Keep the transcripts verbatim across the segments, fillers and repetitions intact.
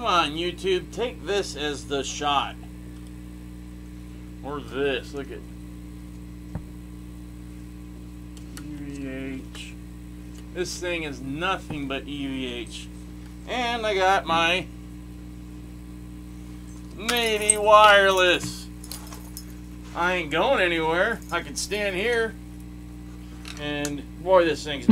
Come on, YouTube, take this as the shot. Or this, look at E V H. This thing is nothing but E V H. And I got my Nady wireless. I ain't going anywhere. I can stand here. And boy, this thing's...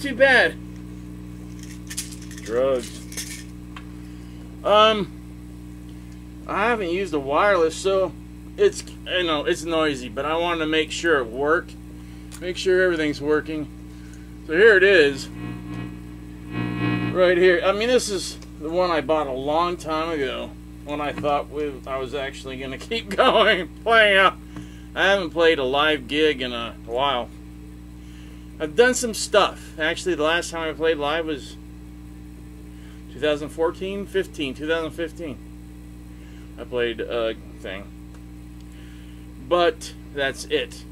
Too bad. Drugs. Um, I haven't used a wireless, so it's, you know, it's noisy, but I wanted to make sure it worked. Make sure everything's working. So here it is. Right here. I mean, this is the one I bought a long time ago when I thought we, I was actually going to keep going, playing out. I haven't played a live gig in a while. I've done some stuff. Actually, the last time I played live was twenty fourteen, fifteen, twenty fifteen. I played a thing. But that's it.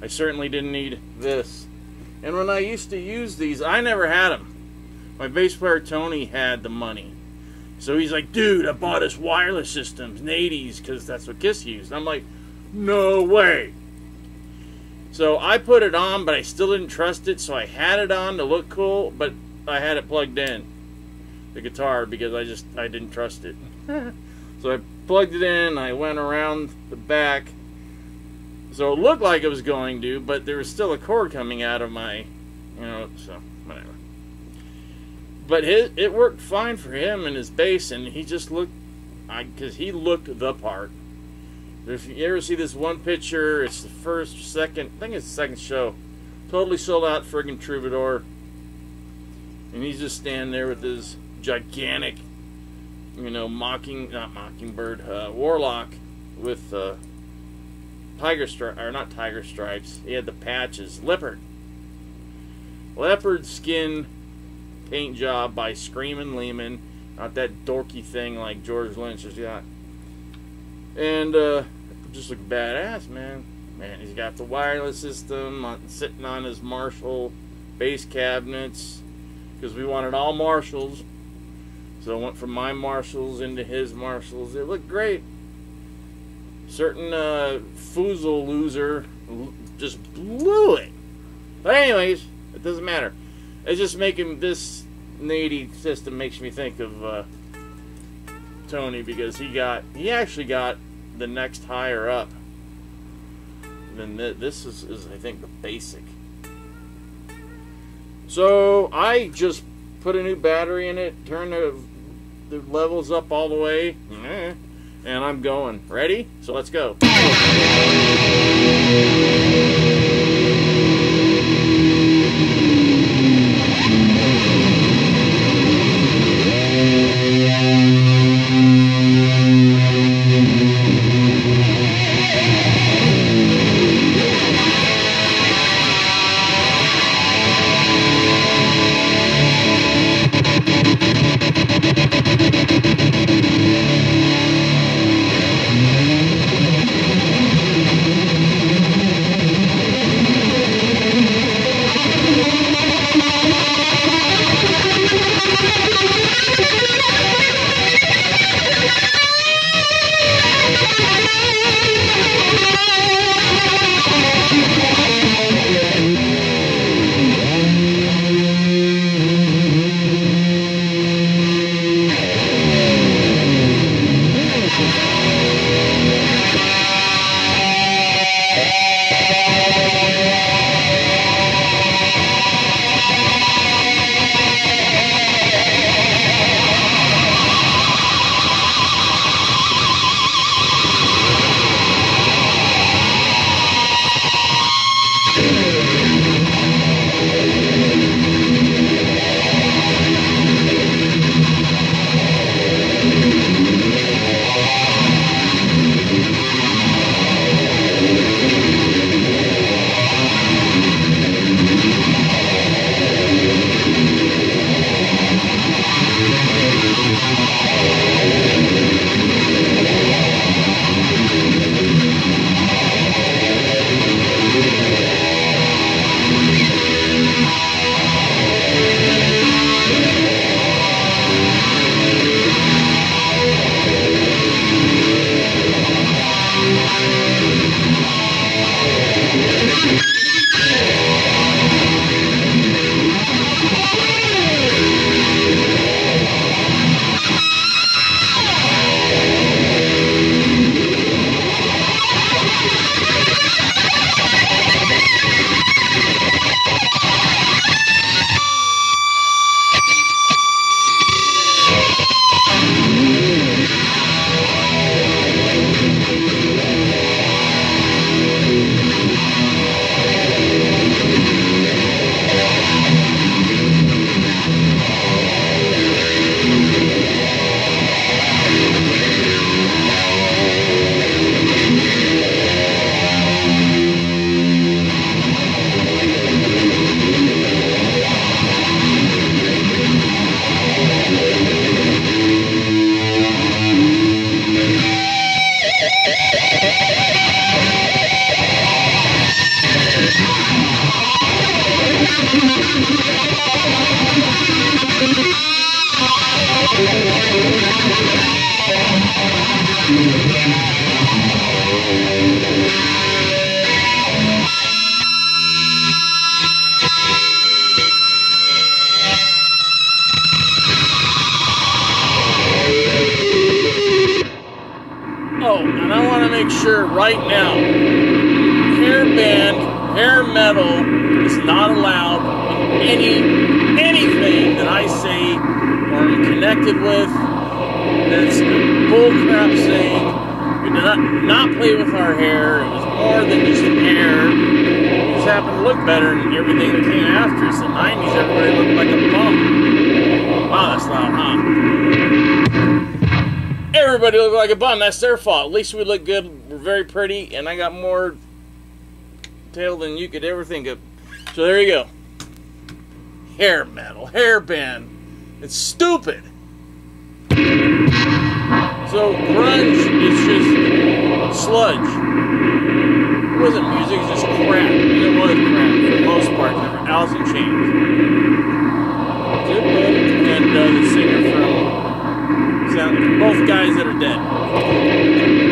I certainly didn't need this. And when I used to use these, I never had them. My bass player Tony had the money. So he's like, dude, I bought us wireless systems, Nady's, because that's what Kiss used. And I'm like, no way. So I put it on, but I still didn't trust it, so I had it on to look cool, but I had it plugged in, the guitar, because I just, I didn't trust it. So I plugged it in, I went around the back, so it looked like it was going to, but there was still a chord coming out of my, you know, so, whatever. But his, it worked fine for him and his bass, and he just looked, I, because he looked the part. If you ever see this one picture, it's the first, second, I think it's the second show. Totally sold out friggin' Troubadour. And he's just standing there with his gigantic, you know, mocking, not mockingbird, uh, Warlock with uh, tiger stripes, or not tiger stripes. He had the patches. Leopard. Leopard skin paint job by Screamin' Lehman. Not that dorky thing like George Lynch has got. And uh, just look badass, man. Man, he's got the wireless system on, sitting on his Marshall bass cabinets, because we wanted all Marshalls. So I went from my Marshalls into his Marshalls. It looked great. Certain uh, foozle loser just blew it. But anyways, it doesn't matter. It's just making this Nady system makes me think of... Uh, Tony, because he got he actually got the next higher up than this. This is, is I think the basic. So I just put a new battery in it, turn the, the levels up all the way, and I'm going. Ready? So let's go. make sure right now, hair band, hair metal is not allowed in any, anything that I say or am connected with. That's a bullcrap saying. We did not, not play with our hair. It was more than just hair. Just happened to look better than everything that came after us. The nineties, everybody looked like a bum. Wow, that's loud, huh? Everybody looked like a bum. That's their fault. At least we look good. We're very pretty, and I got more tail than you could ever think of. So there you go. Hair metal, hair band. It's stupid. So grunge is just sludge. It wasn't music, it was just crap. It was crap for the most part. Remember, Alice in Chains. Good book. And uh, the singer from sound, both guys that are dead.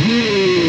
Hmm.